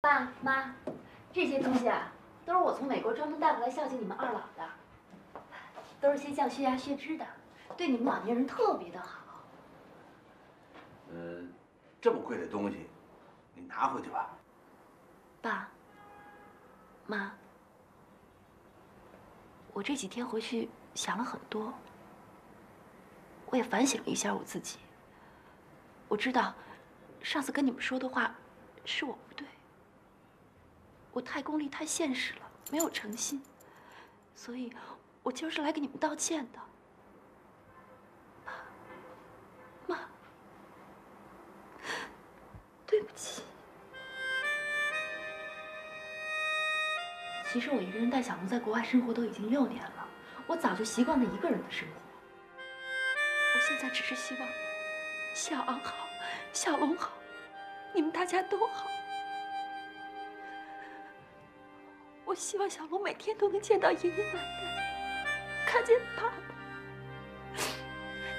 爸妈，这些东西啊，都是我从美国专门带回来孝敬你们二老的，都是些降血压、血脂的，对你们老年人特别的好。这么贵的东西，你拿回去吧。爸妈，我这几天回去想了很多，我也反省了一下我自己。我知道，上次跟你们说的话，是我不对。 我太功利、太现实了，没有诚信，所以，我今儿是来给你们道歉的。爸妈，对不起。其实我一个人带小龙在国外生活都已经6年了，我早就习惯了一个人的生活。我现在只是希望，小昂好，小龙好，你们大家都好。 我希望小龙每天都能见到爷爷奶奶，看见爸爸，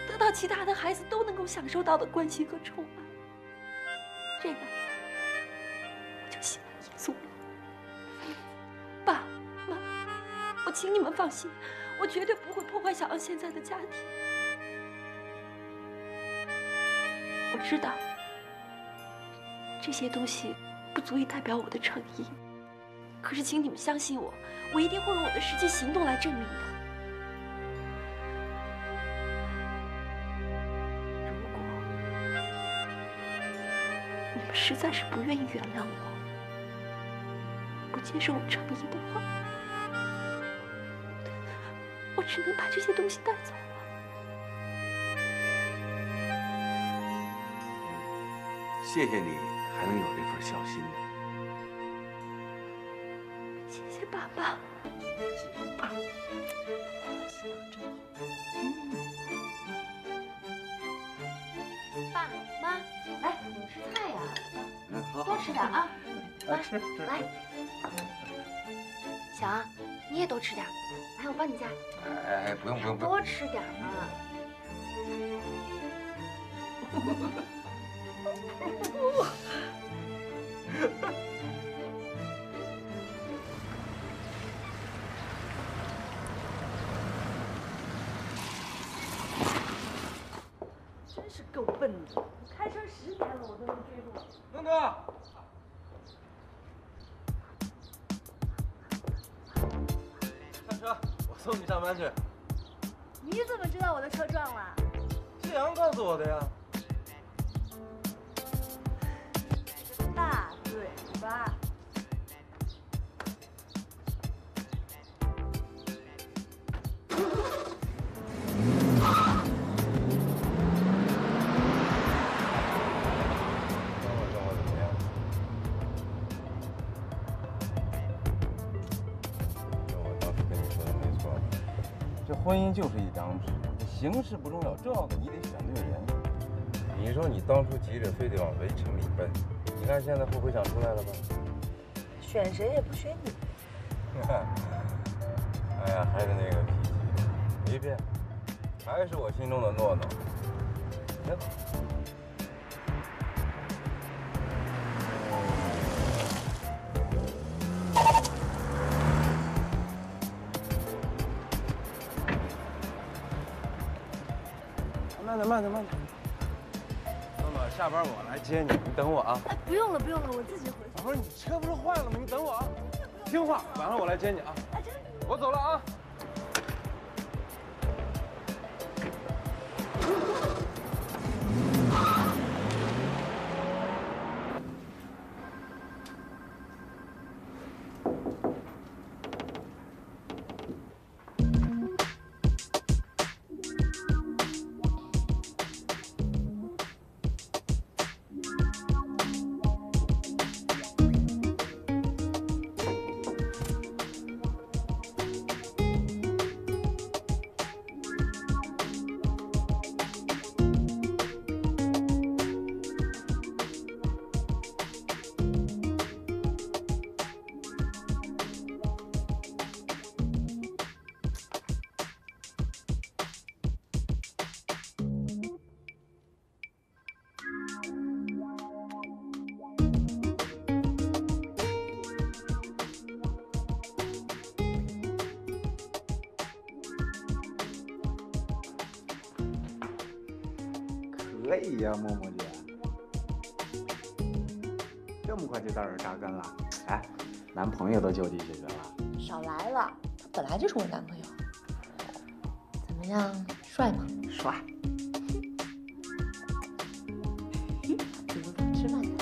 得到其他的孩子都能够享受到的关心和宠爱。这个，我就心满意足了。爸妈，我请你们放心，我绝对不会破坏小昂现在的家庭。我知道，这些东西不足以代表我的诚意。 可是，请你们相信我，我一定会用我的实际行动来证明的。如果你们实在是不愿意原谅我，不接受我诚意的话，我只能把这些东西带走。 谢谢你，还能有这份孝心呢。 谢谢爸爸。爸妈，来，你们吃菜呀！嗯，好，多吃点啊！来，来，小昂，你也多吃点。来，我帮你夹。哎，不用不用不用。多吃点嘛。够笨的，开车10年了，我都没追过。东东，开车，我送你上班去。你怎么知道我的车撞了？志阳告诉我的呀。大嘴巴。婚姻就是一张纸，形式不重要，重要的你得选对人。你说你当初急着非得往围城里奔，你看现在后悔想出来了吧？选谁也不选你。哎呀，还是那个脾气，没变，还是我心中的诺诺。行。慢点。诺诺，下班我来接你，你等我啊。哎，不用了，我自己回去。不是你车不是坏了吗？你等我啊。听话，晚上我来接你啊。哎，真的。我走了啊。累呀，默默姐，这么快就到这扎根了？哎，男朋友都就地解决了？少来了，他本来就是我男朋友。怎么样，帅吗？帅。你们怎么吃饭呢？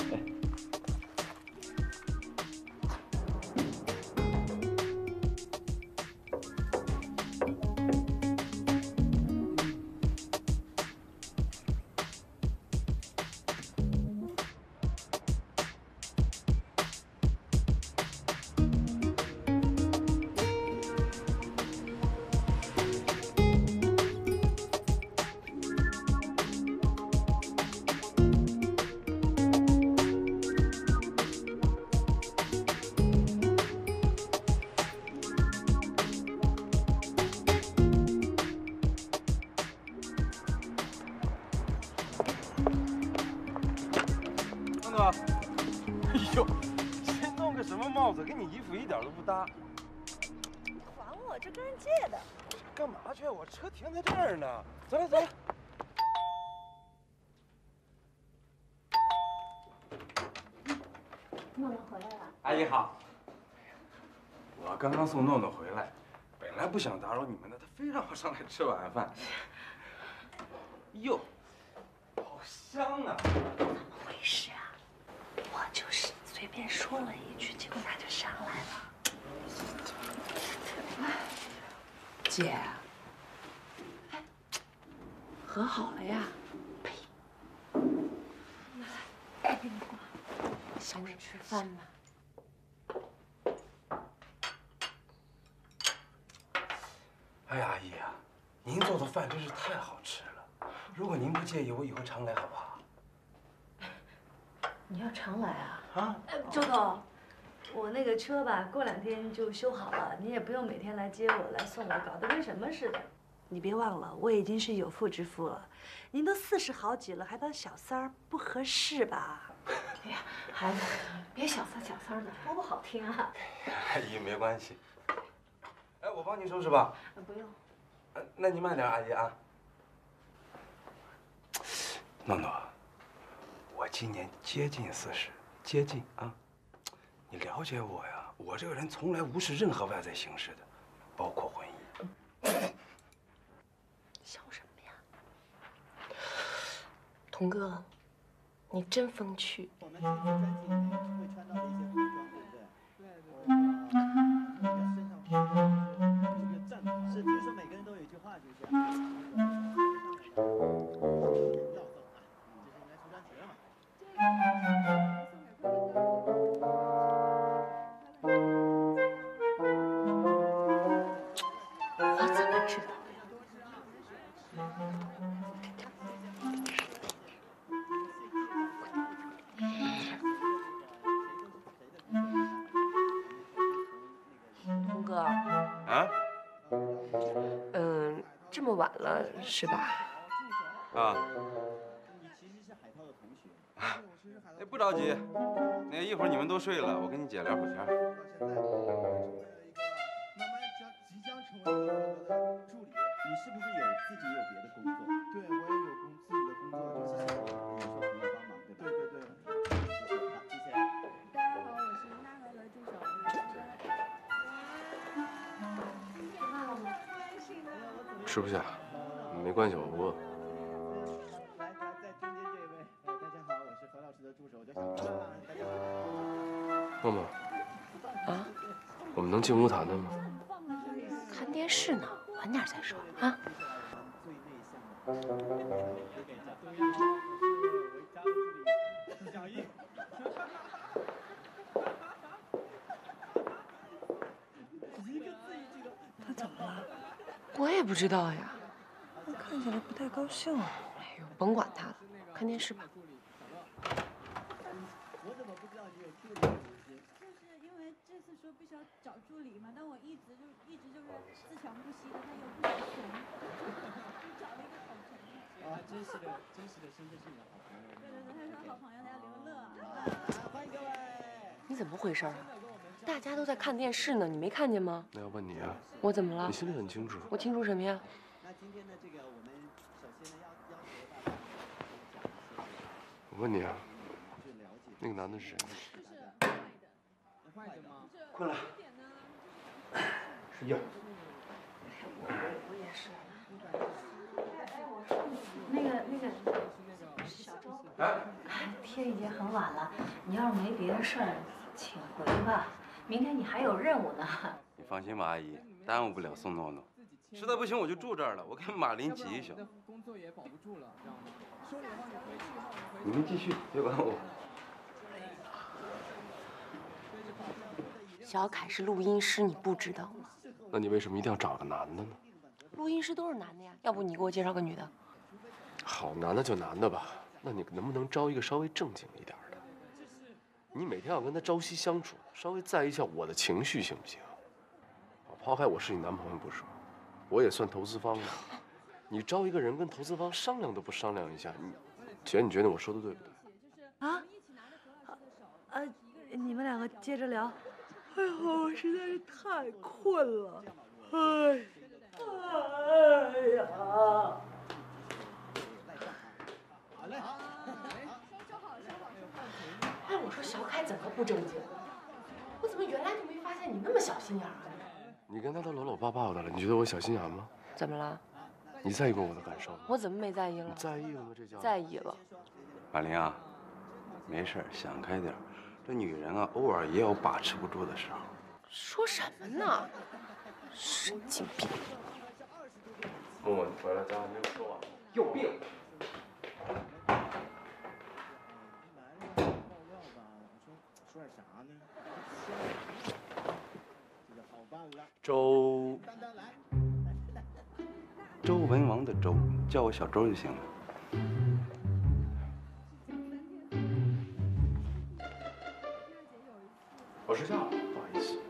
车停在这儿呢，走来走来。诺诺回来了，阿姨好。我刚刚送诺诺回来，本来不想打扰你们的，他非让我上来吃晚饭。哟，好香啊！怎么回事啊？我就是随便说了一句，结果他就上来了。姐。 和好了呀！呸！来，给你挂。小雨吃饭吧。哎呀，阿姨啊，您做的饭真是太好吃了。如果您不介意，我以后常来好不好？你要常来啊？啊！周总，我那个车吧，过2天就修好了，你也不用每天来接我、来送我，搞得跟什么似的。 你别忘了，我已经是有妇之夫了。您都40好几了，还当小三儿，不合适吧？哎呀，孩子，别小三小三的，多不好听啊！阿姨没关系。哎，我帮您收拾吧。不用。那您慢点，阿姨啊。诺诺，我今年接近40，接近啊。你了解我呀？我这个人从来无视任何外在形式的，包括婚姻。 笑什么呀，童哥，你真风趣。我们这次专辑里面会穿到的一些服装，对不对？对对。身上这个站是听说每个人都有一句话，就是要走啊，这是应该出专辑了嘛？ 晚了是吧？啊！哎，不着急，那一会儿你们都睡了，我跟你姐聊会儿天。 你是不是有自己有别的工作？对，我也有自己的工作，就是想说朋友帮忙，对吧？对对对。好，谢谢。大家好，我是娜娜的助手。吃饭了吗？吃不下，没关系，我不饿。来，在中间这位，大家好，我是何老师的助手，叫小胖。大家好。默默。啊？我们能进屋谈谈吗？看电视呢。 晚点再说啊！他怎么了？我也不知道呀。他看起来不太高兴啊。哎呦，甭管他了，看电视吧。我怎么不知道你有助理？就是因为这次说必须要找助理嘛，但我一直就是。 自强不息的，他又不想穷，就找了一个好朋友。啊，真实的身份是你的好朋友。对对对，他是好朋友，大家留个乐啊！欢迎各位。你怎么回事啊？大家都在看电视呢，你没看见吗？那要问你啊。我怎么了？你心里很清楚。我清楚什么呀？那今天的这个我们首先呢要求大家。我问你啊，那个男的是谁？困了。睡觉。我也是。那个小周。天已经很晚了，你要是没别的事儿，请回吧。明天你还有任务呢。你放心吧，阿姨，耽误不了宋诺诺。 实在不行我就住这儿了，我跟马林挤一宿。你们继续，别管我。小凯是录音师，你不知道吗？那你为什么一定要找个男的呢？录音师都是男的呀，要不你给我介绍个女的？好，男的就男的吧。那你能不能招一个稍微正经一点的？你每天要跟他朝夕相处，稍微在意一下我的情绪行不行？抛开我是你男朋友不说。 我也算投资方了，你招一个人跟投资方商量都不商量一下，你姐，你觉得我说的对不对？啊？你们两个接着聊。哎呦，我实在是太困了，哎呀！好嘞，收好。哎，我说小凯怎么不正经？我怎么原来就没发现你那么小心眼啊？ 你跟他都搂搂抱抱的了，你觉得我小心眼吗？怎么了？你在意过我的感受吗？我怎么没在意了？你在意了吗？这叫在意了。马林啊，没事，想开点。这女人啊，偶尔也有把持不住的时候。说什么呢？神经病！默默，你回来，咱还没有说完。有病！说点啥呢？ 周文王的周，叫我小周就行了。我睡觉了，不好意思。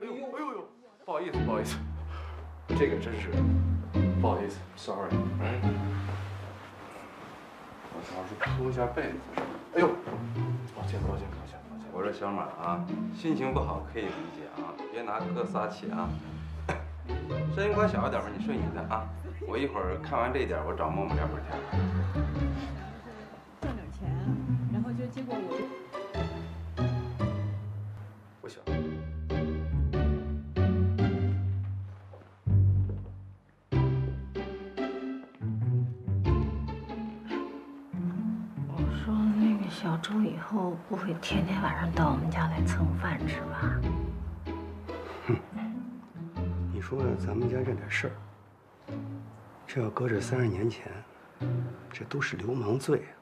哎呦，不好意思，这个真是不好意思 ，sorry。我操，是铺一下被子。哎呦，抱歉。 我说小马啊，心情不好可以理解啊，别拿哥撒气啊。声音关小一点吧，你睡你的啊。我一会儿看完这点，我找默默聊会儿天。挣点钱，然后就结果我不行。小周以后不会天天晚上到我们家来蹭饭吃吧？哼，你说咱们家这点事儿，这要搁这30年前，这都是流氓罪啊！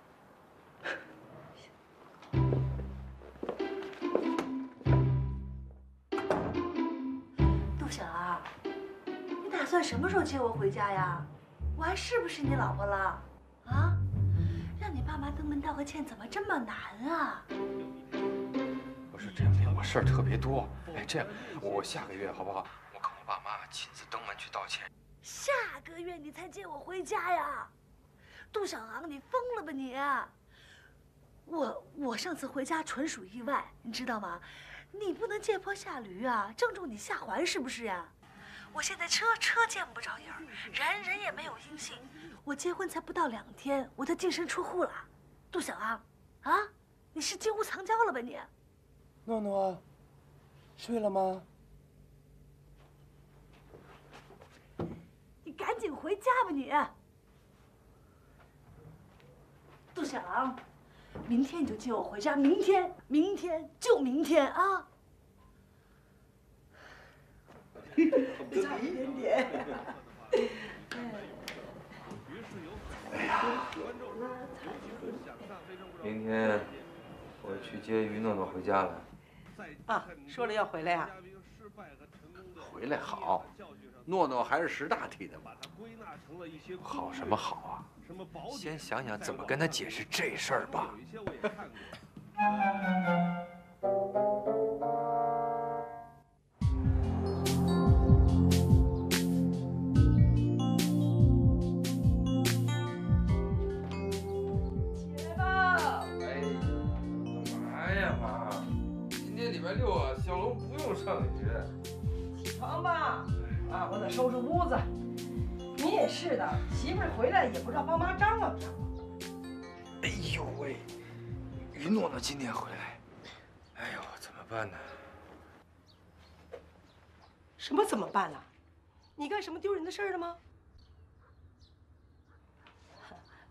杜小二，你打算什么时候接我回家呀？我还是不是你老婆了？啊？ 让你爸妈登门道个歉，怎么这么难啊？不是这样的，我事儿特别多。哎，这样，我下个月好不好？我跟我爸妈亲自登门去道歉。下个月你才接我回家呀？杜小航，你疯了吧你？我上次回家纯属意外，你知道吗？你不能借坡下驴啊，正中你下怀是不是呀？我现在车见不着影儿，人也没有音信。 我结婚才不到2天，我就净身出户了。杜小安，啊，你是金屋藏娇了吧你？诺诺，睡了吗？你赶紧回家吧你！杜小安，明天你就接我回家，明天啊！差一点点。哎呀，明天我去接于诺诺回家了。啊，说了要回来呀？回来好，诺诺还是识大体的嘛。好什么好啊？先想想怎么跟他解释这事儿吧。您也是的，媳妇儿回来也不知道帮忙张罗张罗。哎呦喂，于诺诺今天回来，哎呦，怎么办呢？什么怎么办了？你干什么丢人的事儿了吗？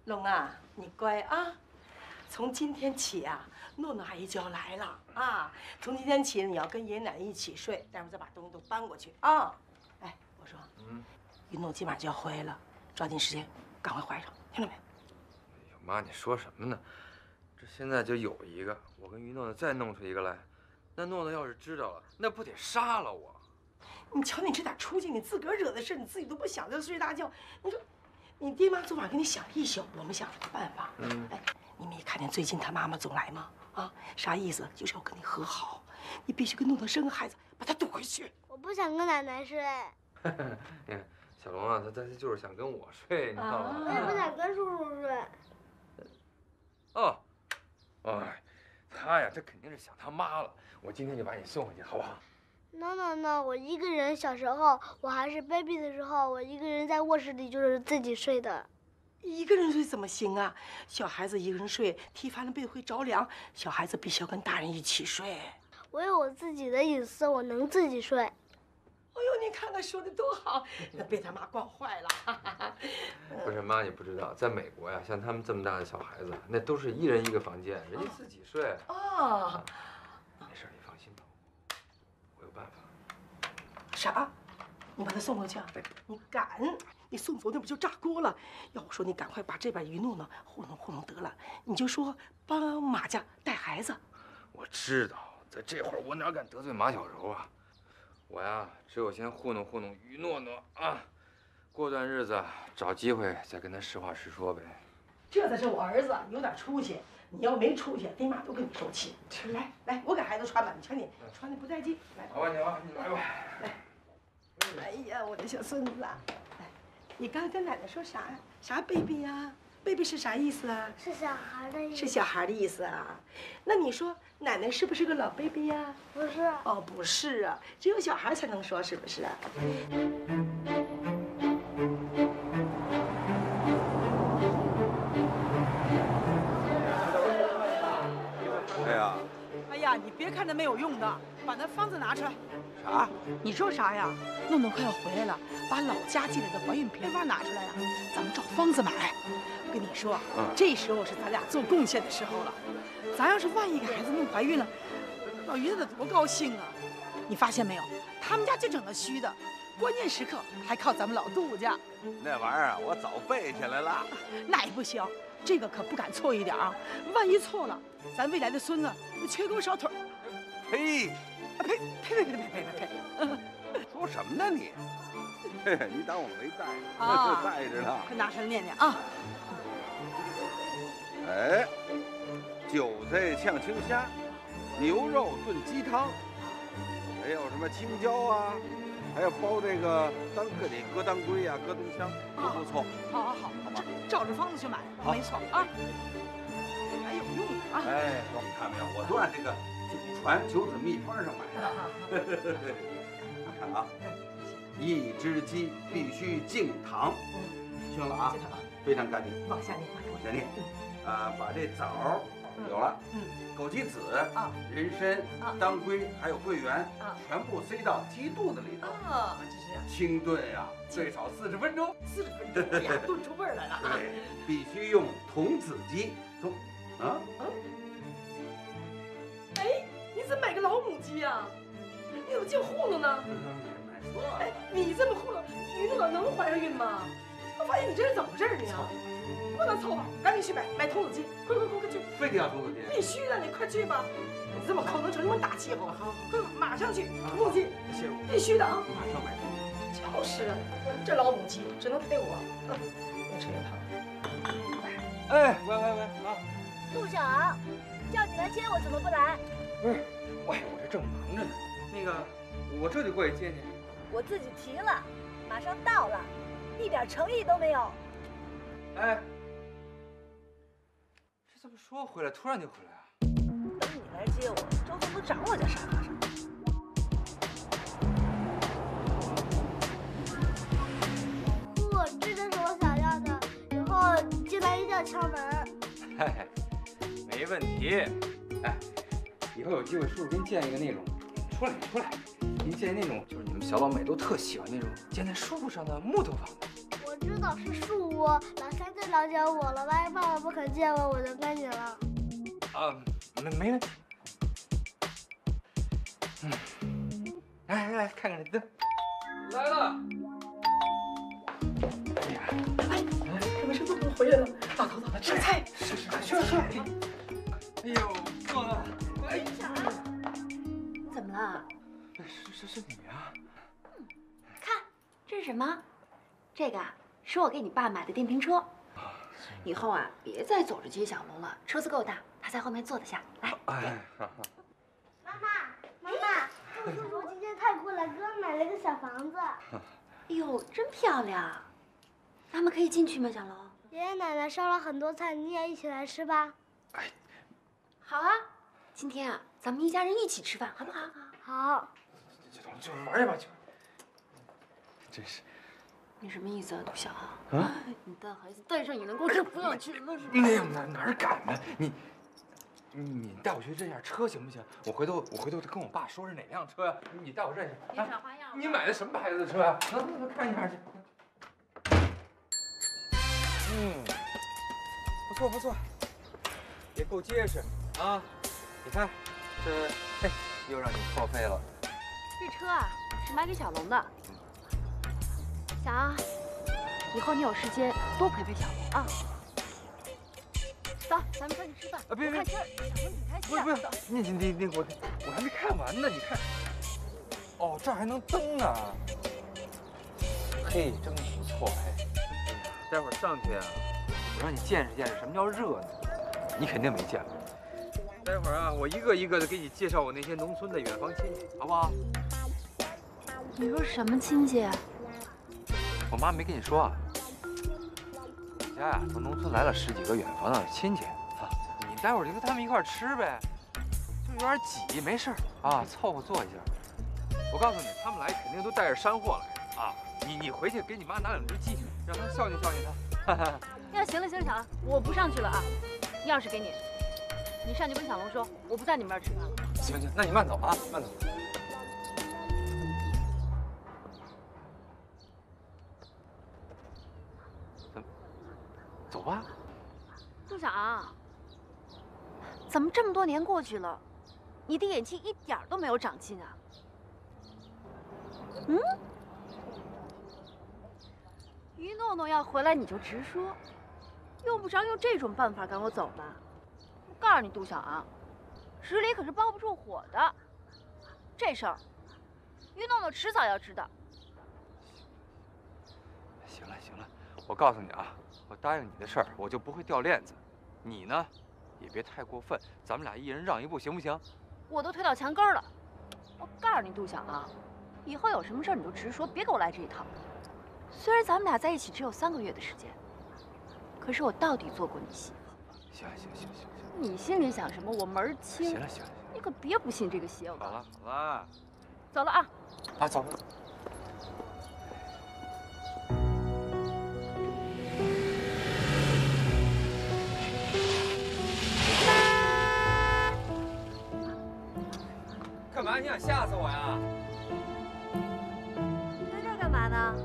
龙啊，你乖啊！从今天起啊，诺诺阿姨就要来了啊！从今天起，你要跟爷爷奶奶一起睡，待会儿再把东西都搬过去啊！哎，我说，云诺今晚就要回来了，抓紧时间，赶快怀上，听到没？哎呀妈，你说什么呢？这现在就有一个，我跟于诺诺再弄出一个来，那诺诺要是知道了，那不得杀了我？你瞧你这点出息，你自个儿惹的事，你自己都不想，就睡大觉，你说。 你爹妈昨晚给你想了一宿，我们想了个办法。哎，你没看见最近他妈妈总来吗？啊，啥意思？就是要跟你和好，你必须跟诺诺生个孩子，把他躲回去。我不想跟奶奶睡。你看小龙啊，他就是想跟我睡，你知道吗？我也不想跟叔叔睡。哦，哎，他呀，这肯定是想他妈了。我今天就把你送回去，好不好？ No， 我一个人。小时候，我还是 baby 的时候，我一个人在卧室里就是自己睡的。一个人睡怎么行啊？小孩子一个人睡，踢翻了被会着凉。小孩子必须要跟大人一起睡。我有我自己的隐私，我能自己睡。哎呦，你看他说的多好，那被他妈惯坏了。不是妈，你不知道，在美国呀，像他们这么大的小孩子，那都是一人一个房间，人家自己睡。哦。 啥？你把他送回去啊？你敢？你送走那不就炸锅了？要我说，你赶快把这把于诺呢糊弄糊弄得了。你就说帮马家带孩子。我知道，在这会儿我哪敢得罪马小柔啊？我呀，只有先糊弄糊弄于诺诺啊，过段日子找机会再跟他实话实说呗。这才是我儿子，有点出息。你要没出息，爹妈都跟你受气。来来，我给孩子穿吧，你瞧你穿的不带劲。来，好吧，你啊，你来吧，来。 哎呀，我的小孙子！哎，你刚跟奶奶说啥呀？啥 baby 呀？baby 是啥意思啊？是小孩的意思。是小孩的意思啊？那你说奶奶是不是个老 baby 呀？不是。哦，不是啊，只有小孩才能说，是不是啊？ 你别看那没有用的，把那方子拿出来。啥？你说啥呀？诺诺快要回来了，把老家寄来的怀孕偏方拿出来呀，咱们照方子买。我跟你说，这时候是咱俩做贡献的时候了。咱要是万一给孩子弄怀孕了，老于他得多高兴啊！你发现没有？他们家就整那虚的，关键时刻还靠咱们老杜家。那玩意儿我早背下来了。那也不行。 这个可不敢错一点啊！万一错了，咱未来的孙子不缺胳膊少腿儿。呸！呸！说什么呢你？你当我没带？啊，带着呢。快拿出来念念啊！哎，韭菜炝青虾，牛肉炖鸡汤，还有什么青椒啊？ 还要包这个当个得搁当归呀，搁冬香都不错。好好好，好吧，照着方子去买，没错啊。还有用啊！哎，你看没有，我都按这个祖传九子秘方上买的。你看啊，一只鸡必须净糖，听了啊，非常干净。往下念，往下念。啊，把这枣有了，枸杞子啊，人参当归还有桂圆全部塞到鸡肚子里头啊，清炖呀，最少40分钟。40分钟呀，炖出味来了。对，必须用童子鸡。哎，你怎么买个老母鸡呀？你怎么净糊弄呢？买错了。哎，你这么糊弄，于诺能怀上孕吗？我发现你这是怎么回事你啊？ 不能凑合，赶紧去买童子鸡，快去！非得要童子鸡？必须的，你快去吧！你这么抠能成什么大气候？好，快马上去童子鸡，必须的啊！马上买。就是啊，这老母鸡只能配我。我吃它。哎，喂啊！陆小昂，叫你来接我，怎么不来？不是，喂，我这正忙着呢。那个，我这就过去接你。我自己提了，马上到了，一点诚意都没有。哎。 这么说回来，突然就回来啊！等你来接我，周峰都掌握在沙发上。我知哎，没问题。哎，以后有机会叔叔给你建一个那种，出来，给你建一那种，就是你们小老美都特喜欢那种建在树上的木头房子。我知道是树屋，老三最了解我了。万一爸爸不肯见我，我就跟你了。啊，没问题。嗯，来，看看这灯。来了。哎呀，哎，没事，怎么回来了？走，吃菜。是。哎呦，饿了。哎，怎么了？是你啊。嗯，看这是什么？这个啊，是我给你爸买的电瓶车。以后啊，别再走着接小龙了，车子够大，他在后面坐得下。来。哎，妈妈，小龙今天太酷了，给我买了个小房子。哎呦，真漂亮！咱们可以进去吗，小龙？爷爷奶奶烧了很多菜，你也一起来吃吧。哎，好啊！今天啊，咱们一家人一起吃饭，好不好？好。就玩一把去。真是。你什么意思啊，杜晓？啊！你带孩子带上你的过程不要去了是吧？哎呀，哪敢呢？你带我去认下车行不行？我回头跟我爸说是哪辆车呀？你带我认下。别耍花样！你买的什么牌子的车呀？看一下去。 嗯，不错，也够结实啊！你看，这嘿又让你破费了。这车啊是买给小龙的，小啊，以后你有时间多陪陪小龙啊。走，咱们快去吃饭。啊，别，小龙挺开心的。不，你我还没看完呢，你看。哦，这还能蹬啊！嘿，真不错哎。 待会儿上去啊，我让你见识什么叫热闹，你肯定没见过。待会儿啊，我一个一个的给你介绍我那些农村的远房亲戚，好不好？你说什么亲戚？我妈没跟你说啊？我家呀，从农村来了十几个远房的亲戚啊，你待会儿就跟他们一块吃呗，就有点挤，没事啊，凑合坐一下。我告诉你，他们来肯定都带着山货来啊。 你回去给你妈拿两只鸡，让她孝敬孝敬她。呀，行了，小龙，我不上去了啊，钥匙给你，你上去跟小龙说，我不在你们那儿吃饭了。行，那你慢走啊，慢走。走吧。陆长，怎么这么多年过去了，你的演技一点都没有长进啊？嗯？ 于诺诺要回来你就直说，用不着用这种办法赶我走吧。我告诉你，杜小昂，纸里可是包不住火的。这事儿，于诺诺迟早要知道。行了，我告诉你啊，我答应你的事儿，我就不会掉链子。你呢，也别太过分，咱们俩一人让一步，行不行？我都推到墙根了。我告诉你，杜小昂，以后有什么事儿你就直说，别给我来这一套。 虽然咱们俩在一起只有3个月的时间，可是我到底做过你媳妇。行，你心里想什么，我门儿清。行了，你可别不信这个邪。好了，走了啊。啊，走。干嘛？你想吓死我呀？你在这儿干嘛呢？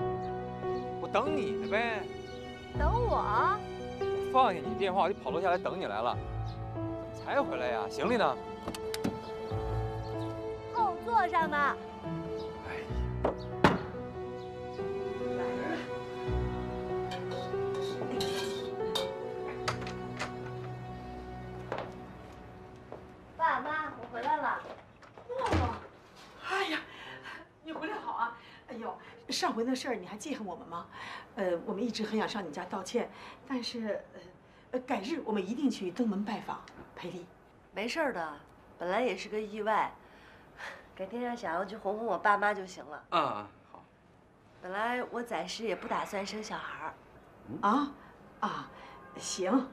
等你呢呗，等我。我放下你电话，我就跑楼下来等你来了。怎么才回来呀？行李呢？后座上呢。哎呀！爸妈，我回来了。诺诺，哎呀，你回来好啊！哎呦。 上回那事儿你还记恨我们吗？我们一直很想上你家道歉，但是改日我们一定去登门拜访裴丽。没事的，本来也是个意外，改天让小杨去哄哄我爸妈就行了。啊，好。本来我暂时也不打算生小孩儿。啊，行，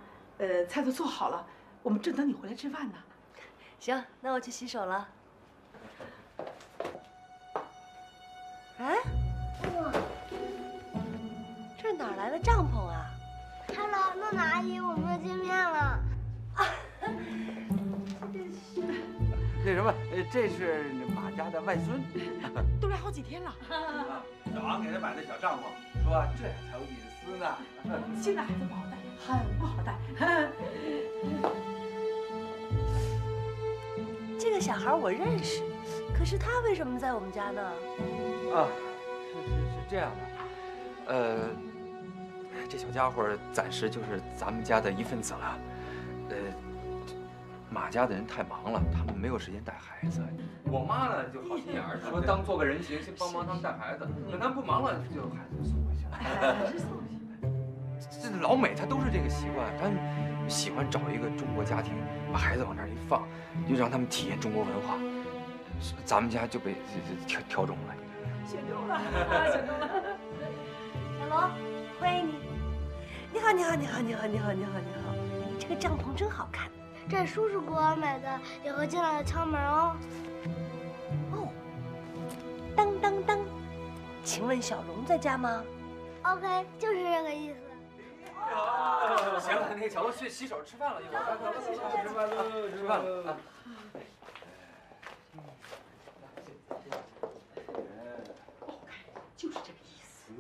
菜都做好了，我们正等你回来吃饭呢。行，那我去洗手了。哎。 这哪来的帐篷啊？Hello， 诺诺阿姨，我们又见面了。那什么，这是马家的外孙，都来好几天了。小王给他买了小帐篷，说这才有隐私呢。现在孩子不好带，很不好带。这个小孩我认识，可是他为什么在我们家呢？啊，是这样的，这小家伙暂时就是咱们家的一份子了，马家的人太忙了，他们没有时间带孩子。我妈呢就好心眼儿，说当做个人形，先帮忙他们带孩子。等他们不忙了，就孩子送回去了。这老美他都是这个习惯，他喜欢找一个中国家庭，把孩子往那儿一放，就让他们体验中国文化。咱们家就被挑中了，选中了，选中了。小罗，欢迎你！你好，你好，你好，你好，你好，你好，你好！这个帐篷真好看。 这叔叔给我买的，以后进来敲门哦。哦，当当当，请问小龙在家吗 ？OK， 就是这个意思。行了，那小龙去洗手吃饭了，一会儿。洗手吃饭了，吃饭了。OK， 就是这个意思。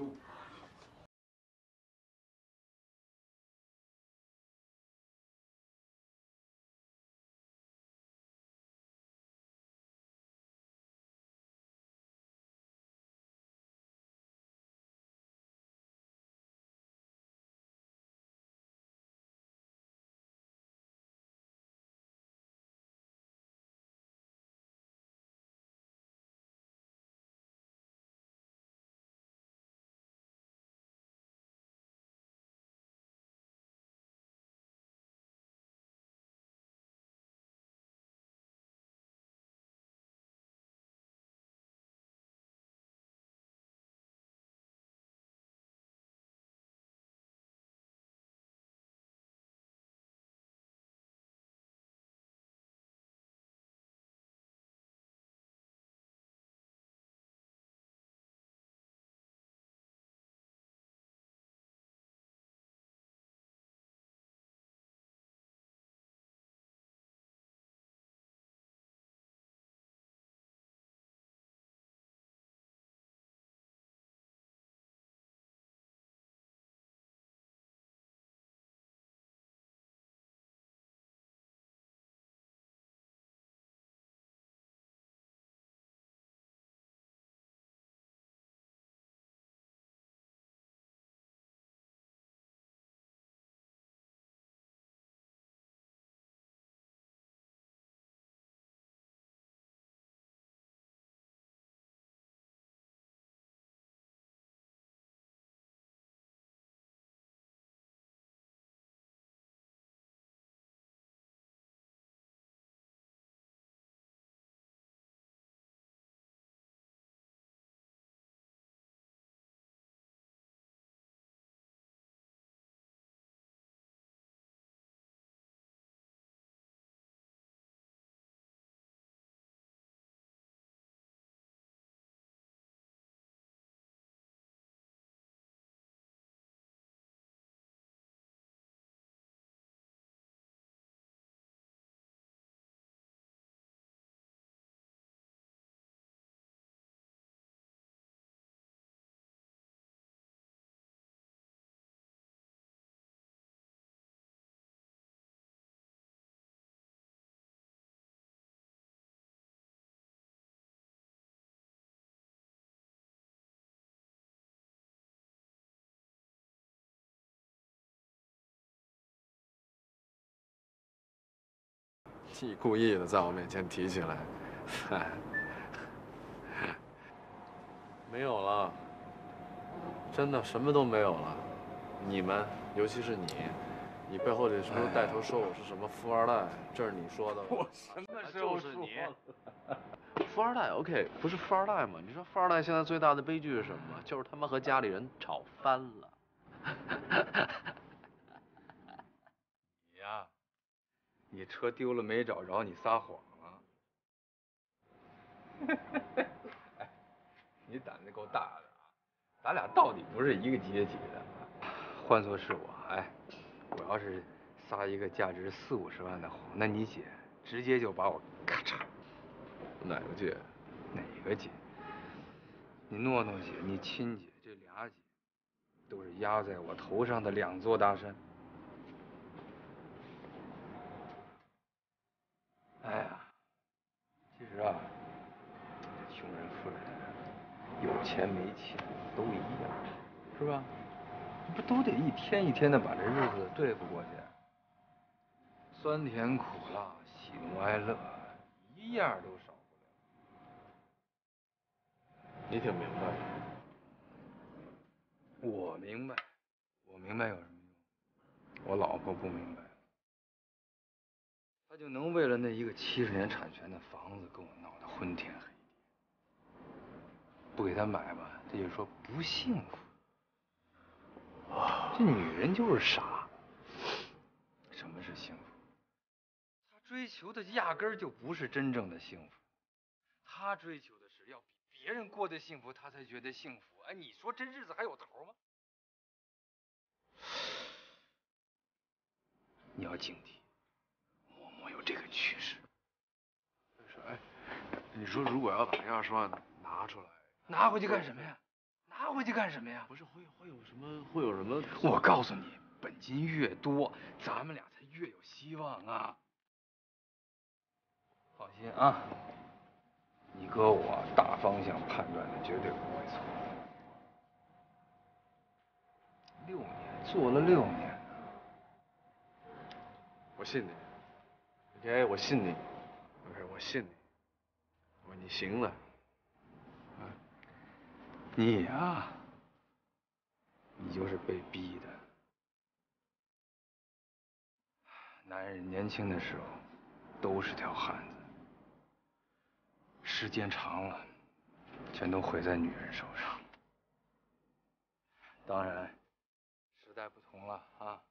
你故意的在我面前提起来，没有了，真的什么都没有了。你们，尤其是你，你背后这时候带头说我是什么富二代，这是你说的。我什么时候说的？富二代 ，OK， 不是富二代吗？你说富二代现在最大的悲剧是什么？就是他妈和家里人吵翻了。你呀。 你车丢了没找着，你撒谎了。哎，你胆子够大的啊！咱俩到底不是一个阶级的。换做是我，哎，我要是撒一个价值40、50万的谎，那你姐直接就把我咔嚓哪个姐？哪个姐？你诺诺姐，你亲姐，这俩姐都是压在我头上的两座大山。哎呀，其实啊，这穷人富人，有钱没钱都一样，是吧？不都得一天一天的把这日子对付过去？酸甜苦辣，喜怒哀乐，一样都少。 你挺明白的，我明白，我明白有什么用？我老婆不明白，她就能为了那一个70年产权的房子跟我闹得昏天黑地。不给她买吧，这就说不幸福。这女人就是傻。什么是幸福？她追求的压根儿就不是真正的幸福，她追求的是要比 别人过得幸福，他才觉得幸福。哎，你说这日子还有头吗？你要警惕，默默有这个趋势。哎，你说如果要把这20万拿出来，拿回去干什么呀？拿回去干什么呀？不是会有什么？会有什么？我告诉你，本金越多，咱们俩才越有希望啊！放心啊。 你哥我大方向判断的绝对不会错。6年做了6年了，我信你，哎，我信你，不是我信你，我说你行了，啊，你啊，你就是被逼的。男人年轻的时候都是条汉子。 时间长了，全都毁在女人手上。当然，时代不同了啊，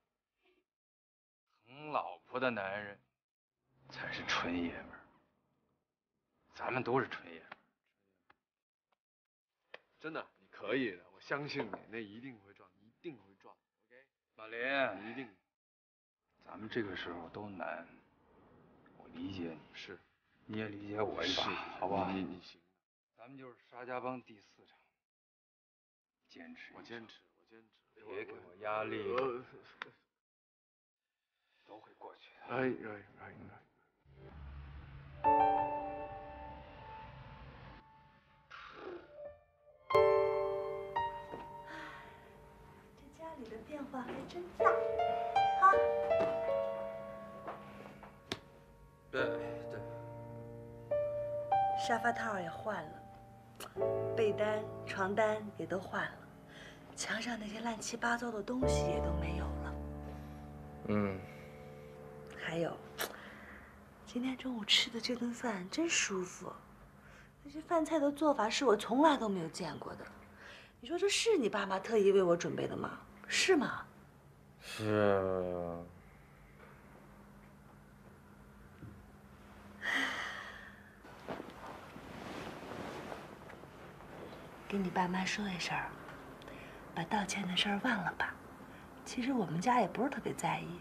疼老婆的男人才是纯爷们儿。咱们都是纯爷们儿，真的，你可以的，我相信你，那一定会赚，一定会赚。OK， 马林，一定。咱们这个时候都难，我理解你。是。 你也理解我一把，好不好？你行，咱们就是沙家浜第4场，坚持。我坚持，我坚持。别给我压力，都会过去的。哎。 这家里的变化还真大，啊！对。 沙发套也换了，被单、床单也都换了，墙上那些乱七八糟的东西也都没有了。嗯。还有，今天中午吃的这顿饭真舒服，那些饭菜的做法是我从来都没有见过的。你说这是你爸妈特意为我准备的吗？是吗？是。 跟你爸妈说一声，把道歉的事儿忘了吧。其实我们家也不是特别在意，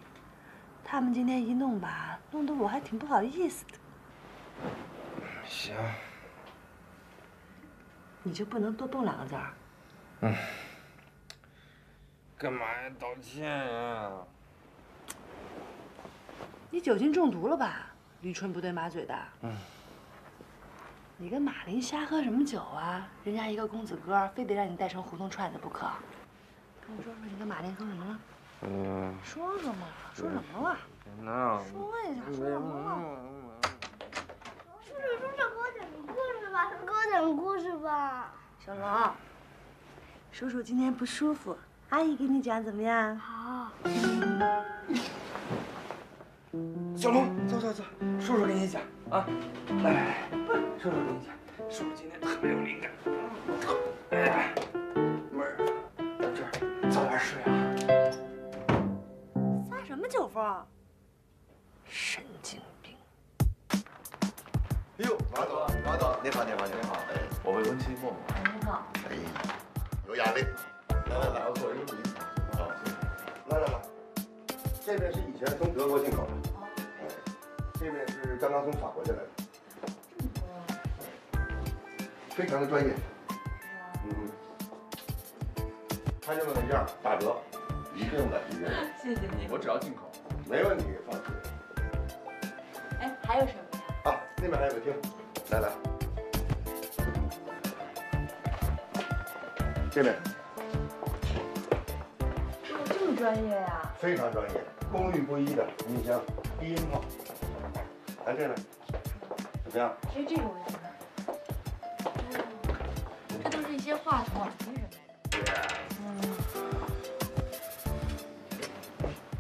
他们今天一弄吧，弄得我还挺不好意思的。行，你就不能多蹦2个字儿？嗯。干嘛呀？道歉呀？你酒精中毒了吧？李春不对马嘴的。嗯。 你跟马林瞎喝什么酒啊？人家一个公子哥，非得让你带成胡同串子不可。跟我说说，你跟马林喝什么了？嗯。说说嘛，说什么了？别闹。说一下，说什么了？叔叔，给我讲个故事吧，给我讲个故事吧。小龙，叔叔今天不舒服，阿姨给你讲怎么样？好。小龙，走，叔叔给你讲啊。来。 叔叔跟你讲，叔叔今天特别有灵感。哎，妹儿，到这儿早点睡啊。撒什么酒疯？神经病！哎呦，马总，你好，我未婚妻默默。你好。哎，有压力。来，我做一个礼。好，来，这边是以前从德国进口的，这边是刚刚从法国进来的。 哎，非常的专业。嗯，他就那样，打折，一定的，一定的。谢谢你，我只要进口，没问题，放心。哎，还有什么呀？啊，那边还有个厅，来来，这边。这么专业呀？非常专业，功率不一的，你像低音炮，来这边，怎么样？哎，这个我也。 这都是一些话筒耳机什么的。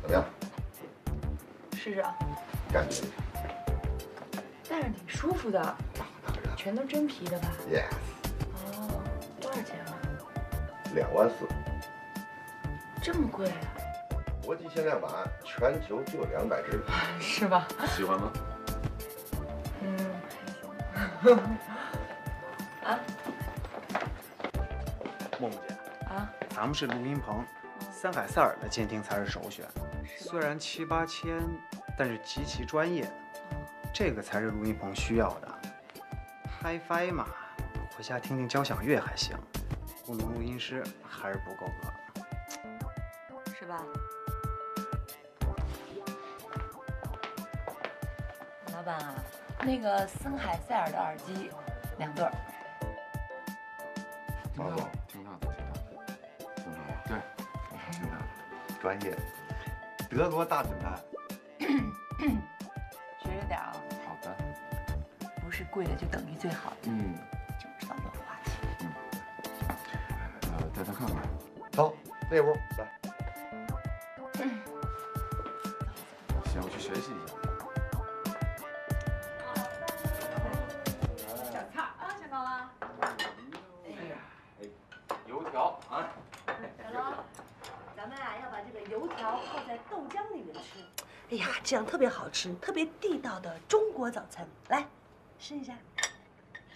怎么样？试试啊。感觉一下。戴上挺舒服的。全都真皮的吧 ？Yes。哦，多少钱啊？2万4。这么贵啊？国际限量版，全球就200只。是吧？喜欢吗？嗯，还行。啊？ 默默姐啊，咱们是录音棚，300塞尔的监听才是首选。虽然7、8千，但是极其专业，这个才是录音棚需要的。HiFi 嘛，回家听听交响乐还行，雇佣录音师还是不够格，是吧？老板啊，那个300塞尔的耳机2对儿。老总。 对，挺大的，专业，德国大品牌，学着点啊。好的，不是贵的就等于最好的。嗯，就知道乱花钱。嗯，带他看看。走，那屋来。行，我去学习一下。小菜啊，小高啊。哎呀，油条啊。 咱们啊，要把这个油条泡在豆浆里面吃。哎呀，这样特别好吃，特别地道的中国早餐。来，试一下，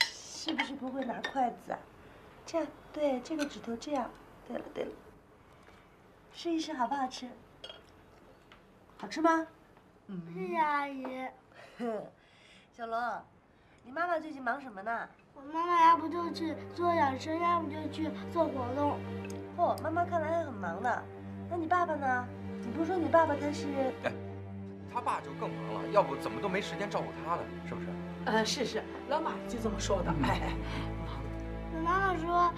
是不是不会拿筷子啊？这样，对，这个指头这样。对了对了，试一试好不好吃？好吃吗？嗯。是阿姨。小龙，你妈妈最近忙什么呢？ 我妈妈要不就去做养生，要不就去做活动。哦，妈妈看来还很忙呢。那你爸爸呢？你不是说你爸爸他是……哎，他爸就更忙了，要不怎么都没时间照顾他了，是不是？是是，老马就这么说的。哎，我妈妈说，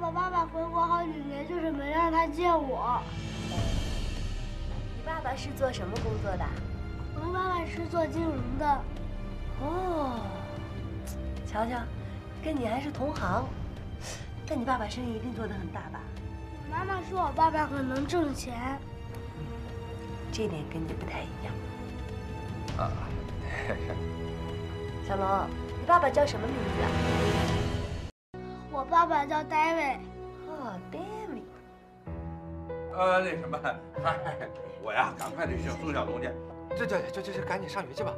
爸爸回国好几年，就是没让他见我。你爸爸是做什么工作的？我爸爸是做金融的。哦，瞧瞧。 跟你还是同行，但你爸爸生意一定做得很大吧？妈妈说我爸爸很能挣钱，这点跟你不太一样。啊，小龙，你爸爸叫什么名字啊？我爸爸叫 David。哦 ，David。那什么，我呀，赶快得去送小龙去，这赶紧上学去吧。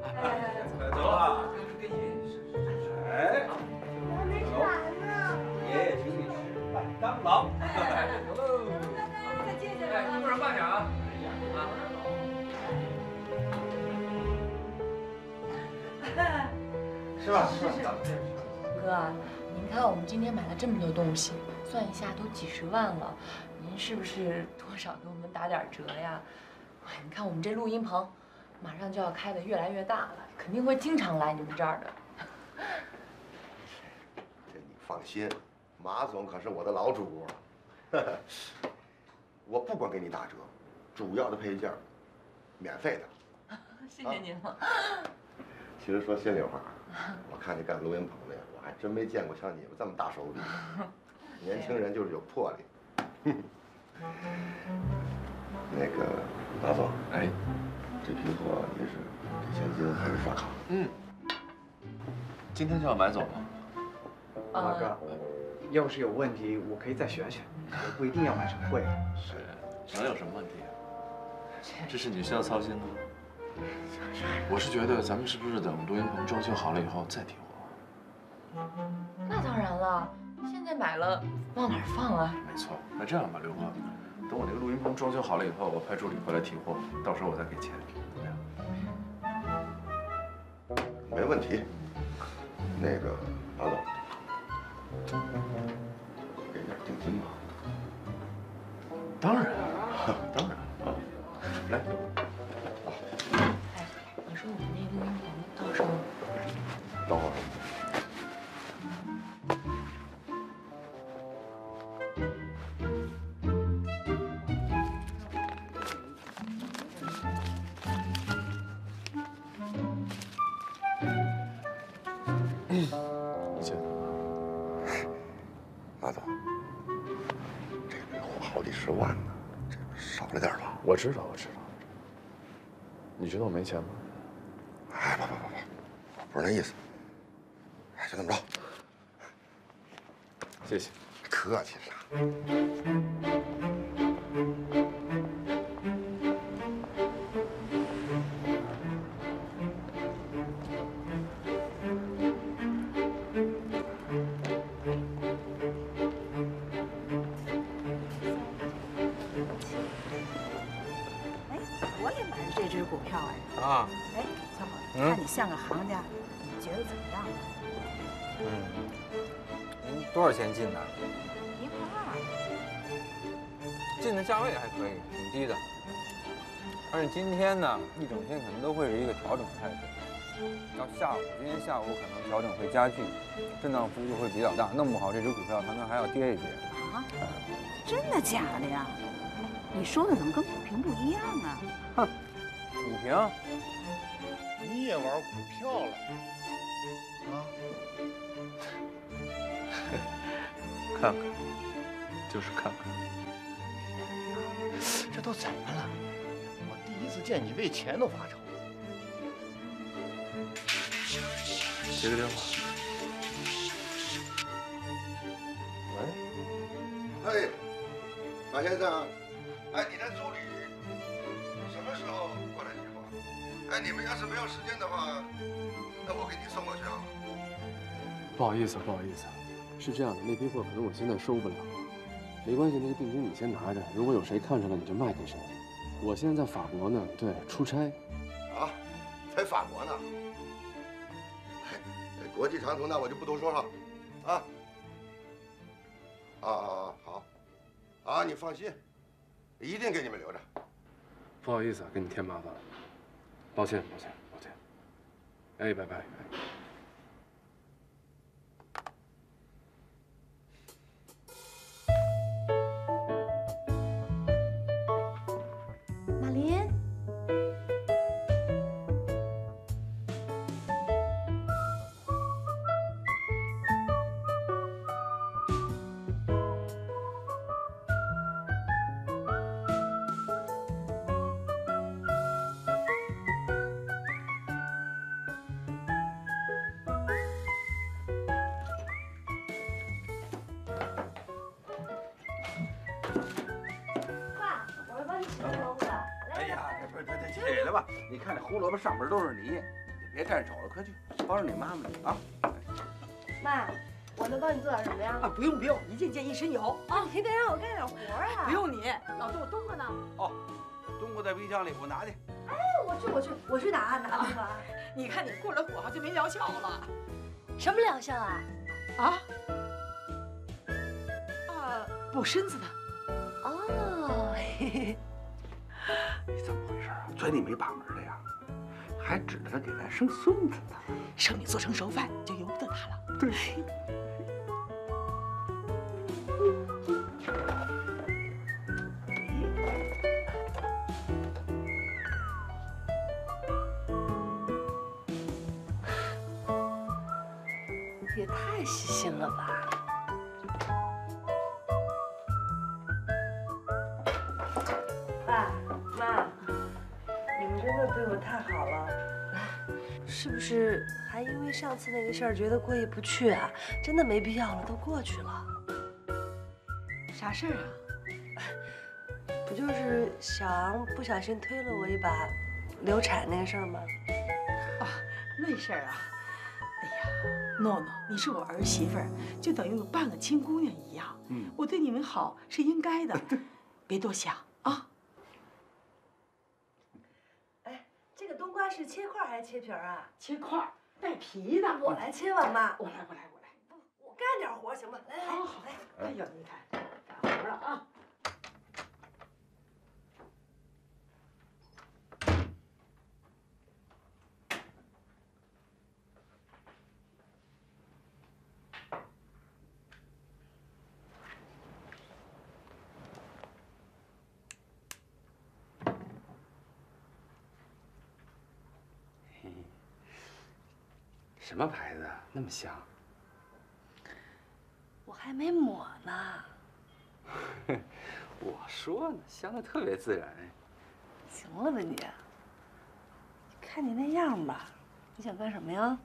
走了，跟爷爷是哎。 爷爷请你吃麦当劳。再见，哎，路上慢点啊！是吧？是吧？哥，您看我们今天买了这么多东西，算一下都几10万了，您是不是多少给我们打点折呀？哎，你看我们这录音棚，马上就要开得越来越大了，肯定会经常来你们这儿的。 放心，马总可是我的老主顾了。我不光给你打折，主要的配件免费的。谢谢您了。其实说心里话，我看你干录音棚的，我还真没见过像你们这么大手笔。年轻人就是有魄力。那个马总，哎，这批货您是现金还是刷卡？嗯。今天就要买走吗？ 马哥，要是有问题，我可以再学学，我不一定要买成会。是，能有什么问题？这是你需要操心的。我是觉得咱们是不是等录音棚装修好了以后再提货？那当然了，现在买了往哪儿放啊？没错，那这样吧，刘哥，等我那个录音棚装修好了以后，我派助理回来提货，到时候我再给钱，怎么样？没问题。那个马总。 我给点定金吧。当然，当然啊，来。哎，你说我们那个银行到时候……等会儿。 我知道，我知道。你觉得我没钱吗？哎，不，不是那意思。哎，就这么着。谢谢。客气啥？像个行家，你觉得怎么样？嗯，多少钱进的？1.2块。进的价位还可以，挺低的。但是今天呢，一整天可能都会是一个调整态势。到下午，今天下午可能调整会加剧，震荡幅度会比较大。弄不好这只股票可能还要跌一跌。啊？真的假的呀？你说的怎么跟股评不一样啊？哼，股评。 你也玩股票了啊？看看，就是看看。这都怎么了？我第一次见你为钱都发愁。接个电话。喂。哎，马先生，哎，你的助理什么时候过来？ 哎，你们要是没有时间的话，那我给你送过去啊。不好意思，是这样的，那批货可能我现在收不了。没关系，那个定金你先拿着，如果有谁看上了你就卖给谁。我现在在法国呢，对，出差。啊，在法国呢？国际长途那我就不多说了，啊。啊，好，啊，你放心，一定给你们留着。不好意思，给你添麻烦了。 抱歉。哎，拜拜。马林，上边都是泥，你别看着了，快去帮着你妈妈去啊！妈，我能帮你做点什么呀？啊，不用，一件件一身油啊！你得让我干点活啊！不用你，老杜，冬瓜呢？哦，冬瓜在冰箱里，我拿去。哎，我去拿去吧。你看你过了火候就没疗效了。什么疗效啊？啊，补身子的。哦，你怎么回事啊？嘴里没把门的呀？ 还指着他给咱生孙子呢，生米做成熟饭就由不得他了。对。也太细心了吧！爸妈，你们真的对我太好了。 是不是还因为上次那个事儿觉得过意不去啊？真的没必要了，都过去了。啥事儿啊？不就是小昂不小心推了我一把，流产那个事儿吗？啊，那事儿啊！哎呀，诺诺，你是我儿媳妇儿，就等于我半个亲姑娘一样。嗯，我对你们好是应该的，别多想啊。 是切块还是切皮啊？切块带皮的，我来切吧，妈。我来。干点活行吗？来来来，哎呦，你看干活了啊！什么牌子啊？那么香？我还没抹呢。我说呢，香的特别自然。行了吧你？看你那样吧，你想干什么呀？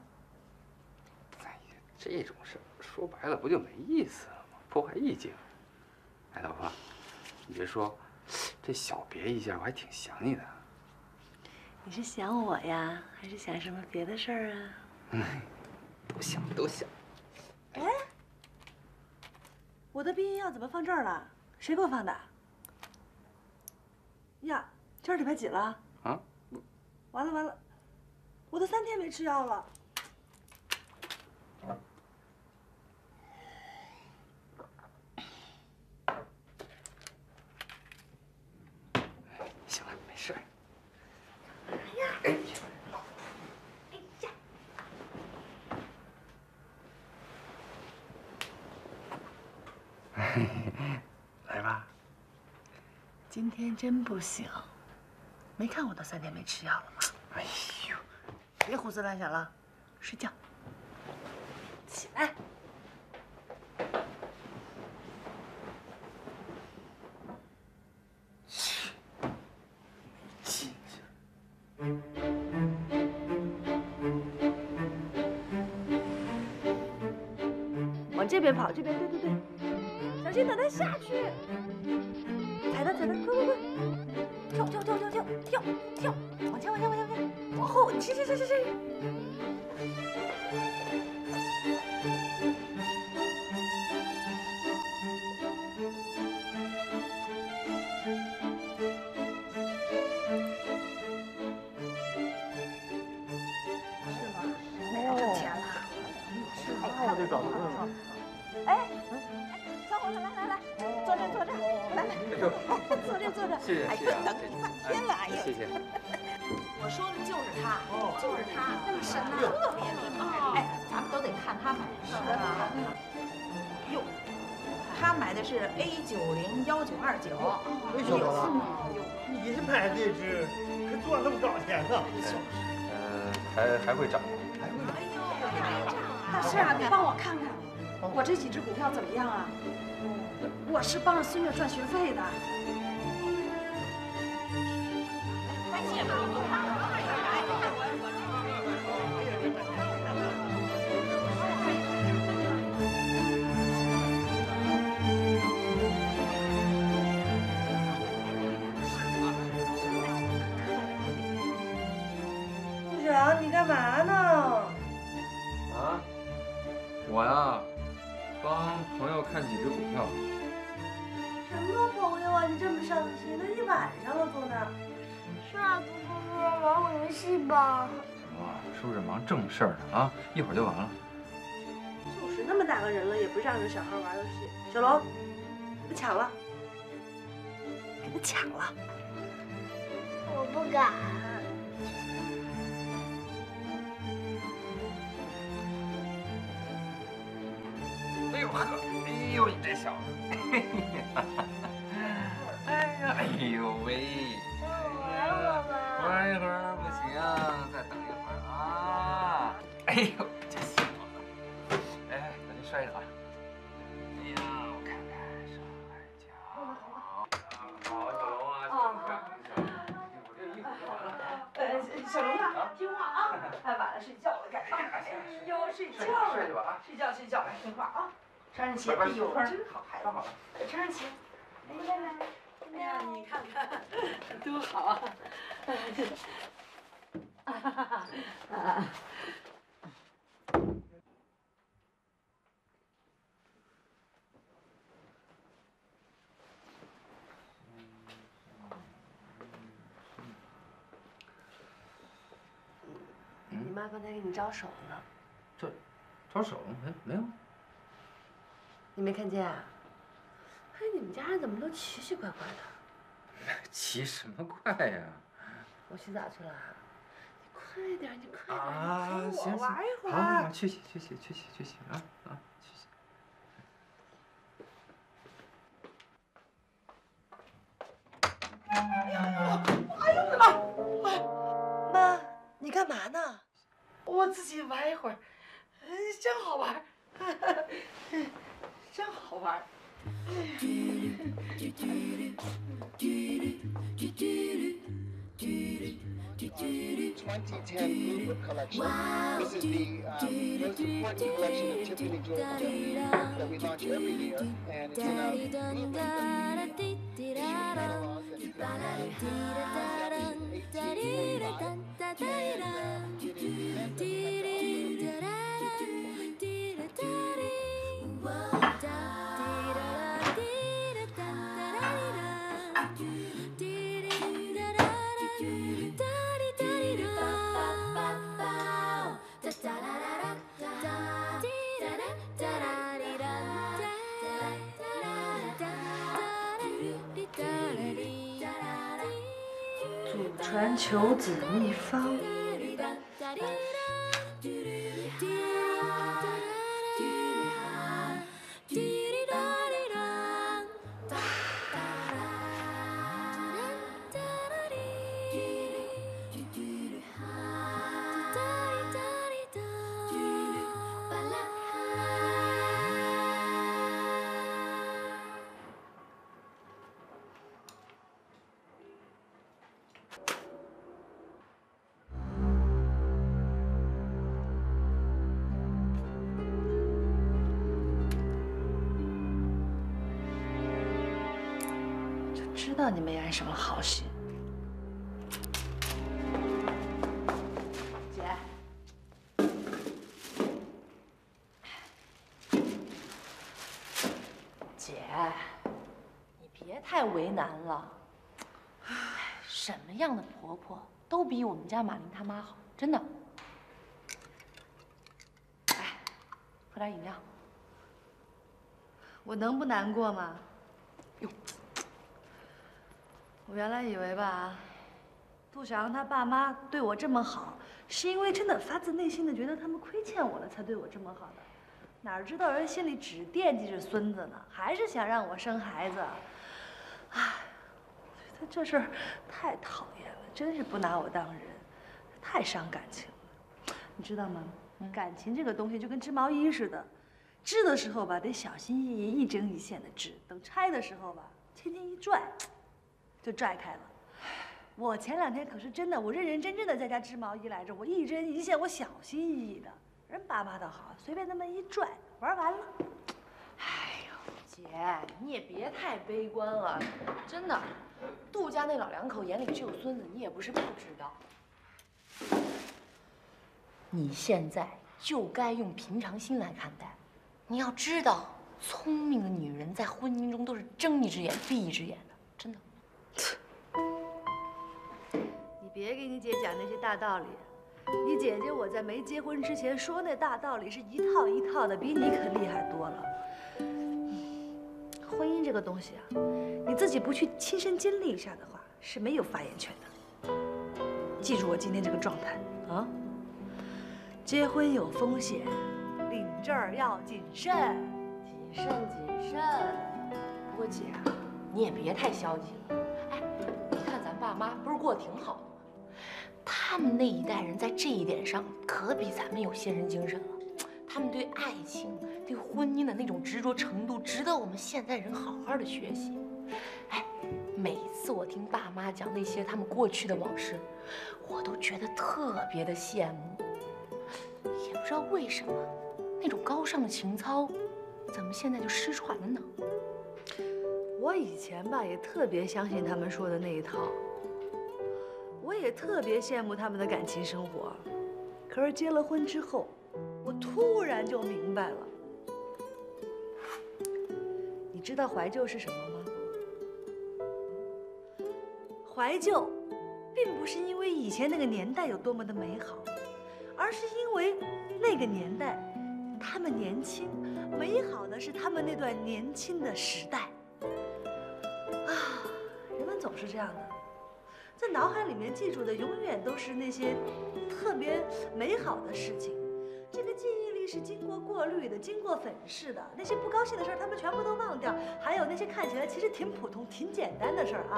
哎呀，这种事说白了不就没意思了吗？破坏意境。哎，老婆，你别说，这小别一下，我还挺想你的。你是想我呀，还是想什么别的事儿啊？ 都想都想。哎，我的避孕药怎么放这儿了？谁给我放的？呀，这是礼拜几了？啊！完了完了，我都3天没吃药了。行了，没事。哎呀！ 来吧，今天真不行，没看我都3天没吃药了吗？哎呦，别胡思乱想了，睡觉，起来。 这边跑，这边对对对，小心等它下去，踩它踩它，快快快，跳跳跳跳跳跳跳，往前往前往前往前，往后，吃吃吃吃吃。是吗？没有挣钱了，哎，看这搞的。 哎，小伙子，来来来，坐这坐这，来来，坐这坐这，谢谢，哎，等你半天了，哎呀，谢谢。我说的就是他，就是他，那么神呐，特别厉害。哎，咱们都得看他买的是吧？哟，他买的是 A901929，哎呦，你买这只还做那么少钱呢？还会涨，还会涨。哎呦，还涨！大师啊，你帮我看看。 我这几只股票怎么样啊？我是帮着孙女赚学费的。哎，你也不用看了，哎呀，部长，你干嘛呢？啊，我呀。 帮朋友看几只股票。什么朋友啊？你这么上心，都一晚上了，坐那儿。是啊，不不不，玩会游戏吧。什么玩意儿？是不是忙正事儿呢？啊，一会儿就完了。就是那么大个人了，也不让着小孩玩游戏。小龙，给他抢了，给他抢了。我不敢。哎呦呵，哎呦你这小子，哎呀，哎呦喂！玩会儿吧。玩一会儿不行，再等一会儿啊！哎呦，这小子，哎，把这摔着啊！哎呀，我看看，上来脚。好，小龙啊，小龙，小龙啊，听话啊！哎，晚了睡觉了，该。哎呦，睡觉了，睡吧啊！睡觉睡觉，听话啊！ 穿上鞋，哎呦，真好孩子，好了，穿上鞋，哎，来来，哎呀，你看看，多好啊！啊哈哈啊！你妈刚才给你招手呢？招手？哎，没有。你没看见啊？哎，你们家人怎么都奇奇怪怪的？奇什么怪呀？我洗澡去了。 快点，你快点，你陪我玩一会儿。好，去洗，去洗，去洗，去洗啊啊，去洗。哎呦呦！哎呦我的妈！妈，你干嘛呢？我自己玩一会儿，真好玩，真好玩。 2010 Bluebird collection. This is the most important collection of Tiffany jewelry that we launch every year, and it's in our Bluebird collection. Issue catalog that you can get in 1845.《传求子秘方》。知道你没安什么好心，姐。姐，你别太为难了。哎，什么样的婆婆都比我们家马琳她妈好，真的。哎，喝点饮料。我能不难过吗？哟。 我原来以为吧，杜小阳他爸妈对我这么好，是因为真的发自内心的觉得他们亏欠我了，才对我这么好的。哪知道人心里只惦记着孙子呢，还是想让我生孩子。哎，他这事儿太讨厌了，真是不拿我当人，太伤感情了。你知道吗？感情这个东西就跟织毛衣似的，织的时候吧得小心翼翼，一针一线的织；等拆的时候吧，轻轻一拽。 就拽开了。我前两天可是真的，我认认真真的在家织毛衣来着，我一针一线，我小心翼翼的。人爸妈倒好，随便那么一拽，玩完了。哎呦，姐，你也别太悲观了，真的。杜家那老两口眼里只有孙子，你也不是不知道。你现在就该用平常心来看待。你要知道，聪明的女人在婚姻中都是睁一只眼闭一只眼的，真的。 你别给你姐讲那些大道理，你姐姐我在没结婚之前说那大道理是一套一套的，比你可厉害多了。婚姻这个东西啊，你自己不去亲身经历一下的话，是没有发言权的。记住我今天这个状态啊！结婚有风险，领证要谨慎，谨慎谨慎。不过姐啊，你也别太消极了。 爸妈不是过得挺好的吗？他们那一代人在这一点上可比咱们有先人精神了。他们对爱情、对婚姻的那种执着程度，值得我们现代人好好的学习。哎，每次我听爸妈讲那些他们过去的往事，我都觉得特别的羡慕。也不知道为什么，那种高尚的情操，怎么现在就失传了呢？我以前吧，也特别相信他们说的那一套。 我也特别羡慕他们的感情生活，可是结了婚之后，我突然就明白了。你知道怀旧是什么吗？怀旧，并不是因为以前那个年代有多么的美好，而是因为那个年代他们年轻，美好的是他们那段年轻的时代。啊，人们总是这样的，在脑海里面记住的永远都是那些特别美好的事情。这个记忆力是经过过滤的，经过粉饰的。那些不高兴的事儿，他们全部都忘掉。还有那些看起来其实挺普通、挺简单的事儿啊，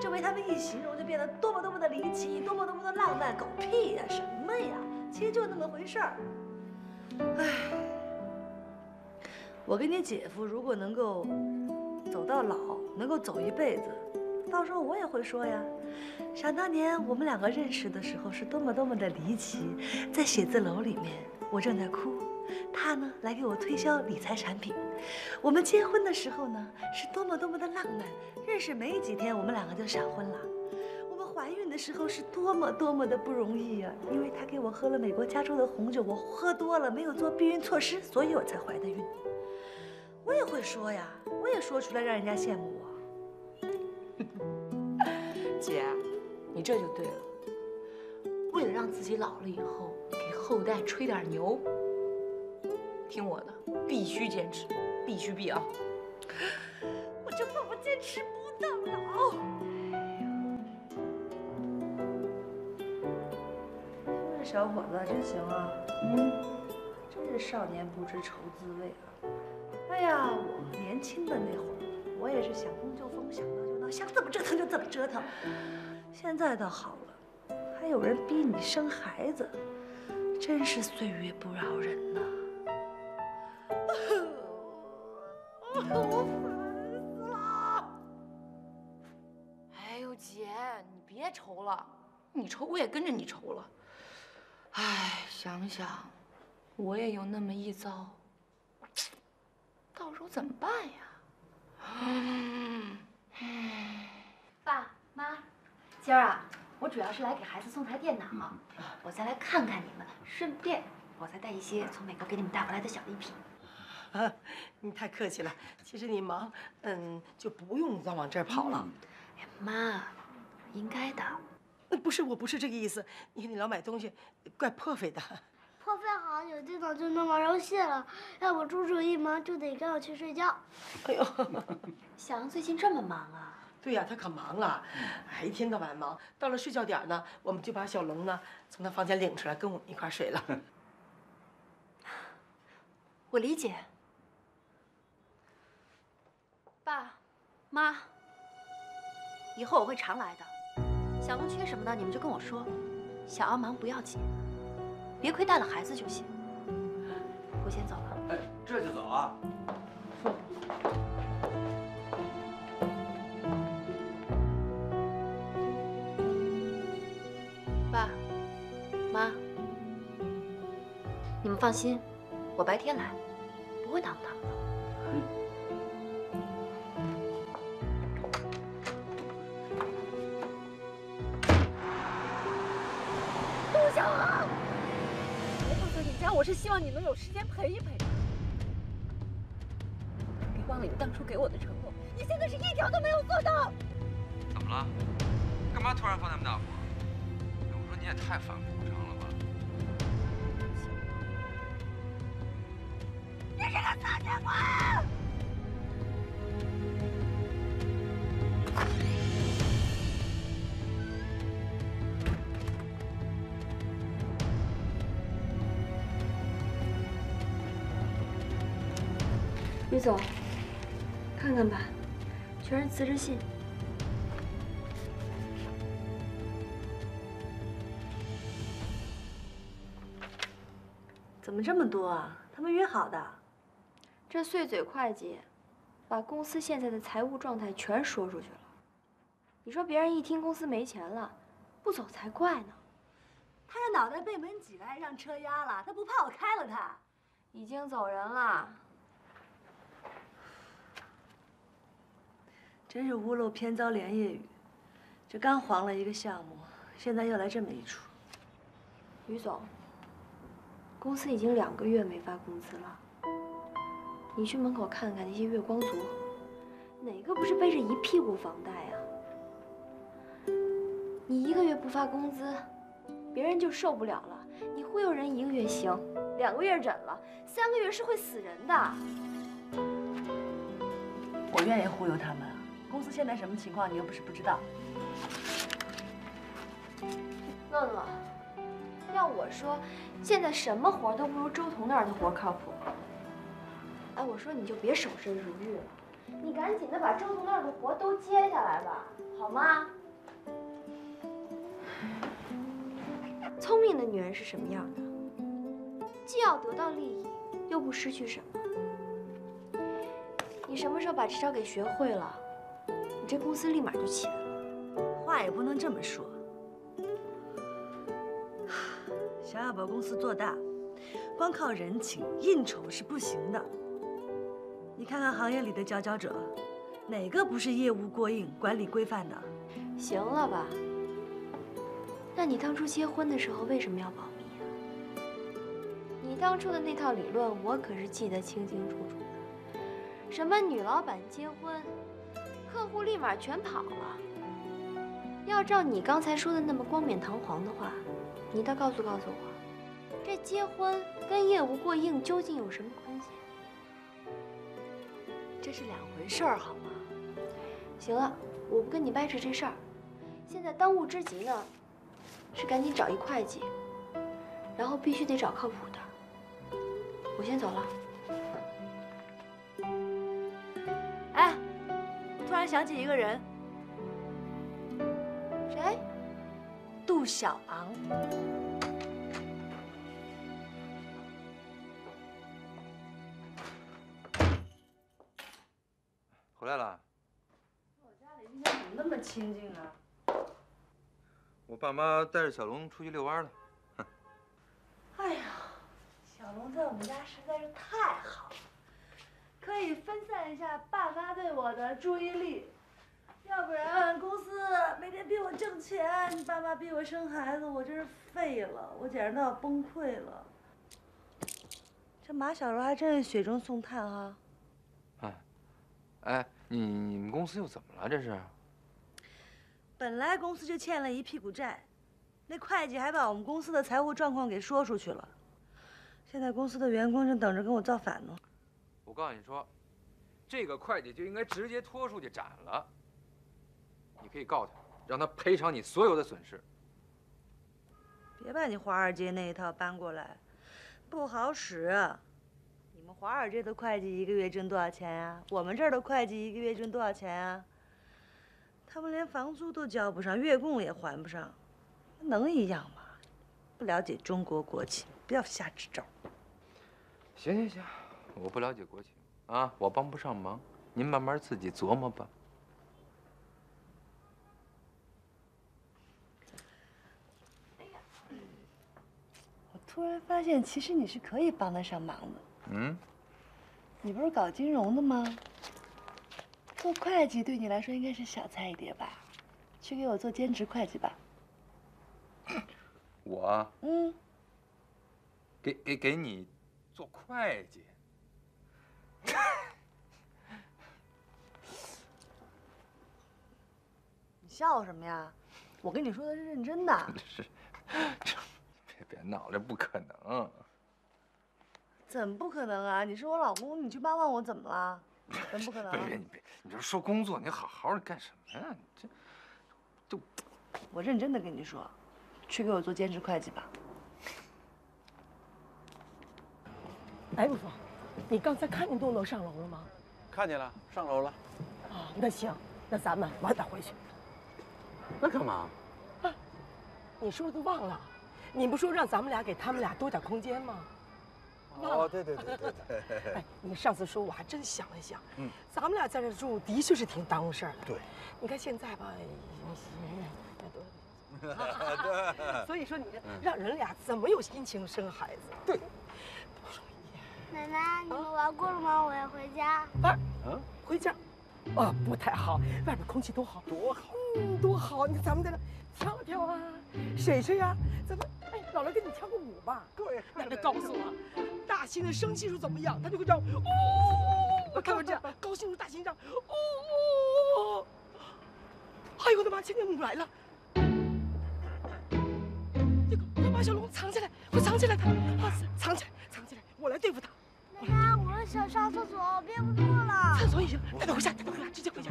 这被他们一形容，就变得多么多么的离奇，多么多么的浪漫。狗屁呀，什么呀？其实就那么回事儿。 唉，我跟你姐夫如果能够走到老，能够走一辈子，到时候我也会说呀。想当年我们两个认识的时候是多么多么的离奇，在写字楼里面，我正在哭，他呢来给我推销理财产品。我们结婚的时候呢是多么多么的浪漫，认识没几天我们两个就闪婚了。 怀孕的时候是多么多么的不容易呀！因为他给我喝了美国加州的红酒，我喝多了没有做避孕措施，所以我才怀的孕。我也会说呀，我也说出来让人家羡慕我。姐，你这就对了。为了让自己老了以后给后代吹点牛，听我的，必须坚持，必须必啊！我就怕我坚持不到老。 小伙子真行啊，真是少年不知愁滋味啊！哎呀，我年轻的那会儿，我也是想疯就疯，想闹就闹，想怎么折腾就怎么折腾。现在倒好了，还有人逼你生孩子，真是岁月不饶人呐！我烦死了！哎呦，姐，你别愁了，你愁我也跟着你愁了。 唉，想想，我也有那么一遭，到时候怎么办呀？爸妈，今儿啊，我主要是来给孩子送台电脑，我再来看看你们，顺便我再带一些从美国给你们带回来的小礼品。啊，你太客气了，其实你忙，就不用再往这儿跑了。哎，妈，应该的。 不是，我不是这个意思。你看你老买东西，怪破费的。破费好，有电脑就能玩游戏了。要我叔叔一忙就得跟我去睡觉。哎呦，小杨最近这么忙啊？对呀，他可忙了，哎，一天到晚忙。到了睡觉点呢，我们就把小龙呢从他房间领出来，跟我们一块睡了。我理解。爸妈，以后我会常来的。 小龙缺什么呢？你们就跟我说。小昂忙不要紧，别亏待了孩子就行。我先走了。哎，这就走啊？爸妈，你们放心，我白天来，不会耽误他们的。 我是希望你能有时间陪一陪他。别忘了你当初给我的承诺，你现在是一条都没有做到。怎么了？干嘛突然放那么大火？我说你也太反复无常了吧！你这个苍天官！ 于总，看看吧，全是辞职信。怎么这么多啊？他们约好的。这碎嘴会计，把公司现在的财务状态全说出去了。你说别人一听公司没钱了，不走才怪呢。他这脑袋被门挤了，还让车压了，他不怕我开了他？已经走人了。 真是屋漏偏遭连夜雨，这刚黄了一个项目，现在又来这么一出。于总，公司已经2个月没发工资了，你去门口看看那些月光族，哪个不是背着一屁股房贷啊？你1个月不发工资，别人就受不了了，你忽悠人一个月行，2个月忍了，3个月是会死人的。我愿意忽悠他们啊！公司现在什么情况你又不是不知道。乐乐，要我说，现在什么活都不如周彤那儿的活靠谱。哎，我说你就别守身如玉了，你赶紧的把周彤那儿的活都接下来吧，好吗？ 聪明的女人是什么样的？既要得到利益，又不失去什么。你什么时候把这招给学会了，你这公司立马就起来了。话也不能这么说。想要把公司做大，光靠人情应酬是不行的。你看看行业里的佼佼者，哪个不是业务过硬、管理规范的？行了吧？ 那你当初结婚的时候为什么要保密啊？你当初的那套理论，我可是记得清清楚楚的。什么女老板结婚，客户立马全跑了。要照你刚才说的那么光冕堂皇的话，你倒告诉我，这结婚跟业务过硬究竟有什么关系？这是2回事儿，好吗？行了，我不跟你掰扯这事儿。现在当务之急呢？ 是赶紧找一会计，然后必须得找靠谱的。我先走了。哎，突然想起一个人，谁？杜小昂。回来了。我家里今天怎么那么清静啊？ 我爸妈带着小龙出去遛弯了。哎呀，小龙在我们家实在是太好了，可以分散一下爸妈对我的注意力。要不然公司每天逼我挣钱，你爸妈逼我生孩子，我真是废了，我简直都要崩溃了。这马小柔还真是雪中送炭啊！哎，你们公司又怎么了？这是？ 本来公司就欠了一屁股债，那会计还把我们公司的财务状况给说出去了。现在公司的员工正等着跟我造反呢。我告诉你说，这个会计就应该直接拖出去斩了。你可以告他，让他赔偿你所有的损失。别把你华尔街那一套搬过来，不好使。你们华尔街的会计一个月挣多少钱啊？我们这儿的会计一个月挣多少钱啊？ 他们连房租都交不上，月供也还不上，能一样吗？不了解中国国情，不要瞎支招。行，我不了解国情啊，我帮不上忙，您慢慢自己琢磨吧。哎呀，我突然发现，其实你是可以帮得上忙的。嗯，你不是搞金融的吗？ 做会计对你来说应该是小菜一碟吧，去给我做兼职会计吧。我给你做会计。你笑什么呀？我跟你说的是认真的。是，别闹了，这不可能。怎么不可能啊？你是我老公，你去帮帮我怎么了？ 真不可能！你就说工作，你好好的干什么呀？你这，我认真的跟你说，去给我做兼职会计吧。哎，陆峰，你刚才看见多乐上楼了吗？看见了，上楼了。哦，那行，那咱们晚点回去。那干嘛？啊，你是不是都忘了？你不说让咱们俩给他们俩多点空间吗？ 哦，对。哎，你上次说我还真想了想，咱们俩在这住的确是挺耽误事儿的。对，你看现在吧，对，所以说你让人俩怎么有心情生孩子？对，多容易。奶奶，你们玩够了吗？我要回家。回家？啊，不太好，外边空气多好，多好，多好！你看咱们在这跳跳啊，水水啊，咱们哎，老来给你跳个舞吧。对，奶奶告诉我。 大猩的生气数怎么样？他就会这样，哦，看我这样，高兴如大猩这样，哦，哎呦我的妈，青年母来了，这个干嘛？把小龙藏起来，我藏起来他，啊，藏起来，藏起来，我来对付他。奶奶，我想上厕所，憋不住了。厕所也行，带他回家，带他回家，直接回家。